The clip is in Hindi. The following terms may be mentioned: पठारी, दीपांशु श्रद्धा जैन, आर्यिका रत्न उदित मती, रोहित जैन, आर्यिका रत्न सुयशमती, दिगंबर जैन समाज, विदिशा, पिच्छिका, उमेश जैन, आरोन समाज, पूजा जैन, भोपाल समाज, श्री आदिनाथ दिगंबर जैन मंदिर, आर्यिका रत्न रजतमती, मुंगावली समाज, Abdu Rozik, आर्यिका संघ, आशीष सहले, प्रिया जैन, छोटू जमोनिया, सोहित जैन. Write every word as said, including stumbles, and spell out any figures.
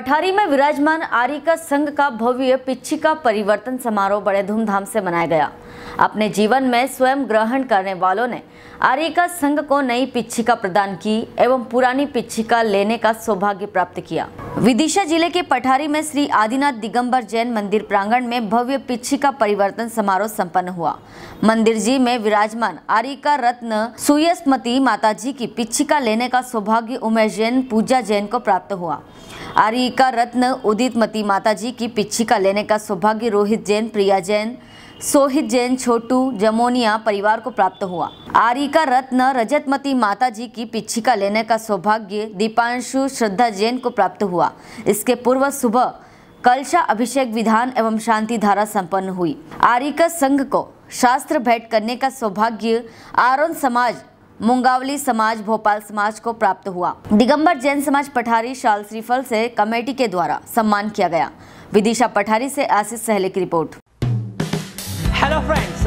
पठारी में विराजमान आर्यिका संघ का भव्य पिच्छिका परिवर्तन समारोह बड़े धूमधाम से मनाया गया। अपने जीवन में स्वयं ग्रहण करने वालों ने आर्यिका संघ को नई पिच्छिका प्रदान की एवं पुरानी पिच्छिका लेने का सौभाग्य प्राप्त किया। विदिशा जिले के पठारी में श्री आदिनाथ दिगंबर जैन मंदिर प्रांगण में भव्य पिच्छिका परिवर्तन समारोह सम्पन्न हुआ। मंदिर जी में विराजमान आर्यिका रत्न सुयशमती माता जी की पिच्छिका लेने का सौभाग्य उमेश जैन पूजा जैन को प्राप्त हुआ। आर्यिका रत्न उदित मती माता जी की पिच्छिका लेने का सौभाग्य रोहित जैन, प्रिया जैन, सोहित जैन, छोटू जमोनिया परिवार को प्राप्त हुआ। आर्यिका रत्न रजतमती माता जी की पिच्छिका लेने का सौभाग्य दीपांशु श्रद्धा जैन को प्राप्त हुआ। इसके पूर्व सुबह कलशा अभिषेक विधान एवं शांति धारा संपन्न हुई। आर्यिका संघ को शास्त्र भेंट करने का सौभाग्य आरोन समाज, मुंगावली समाज, भोपाल समाज को प्राप्त हुआ। दिगंबर जैन समाज पठारी शाल श्रीफल से कमेटी के द्वारा सम्मान किया गया। विदिशा पठारी से आशीष सहले की रिपोर्ट। Hello friends,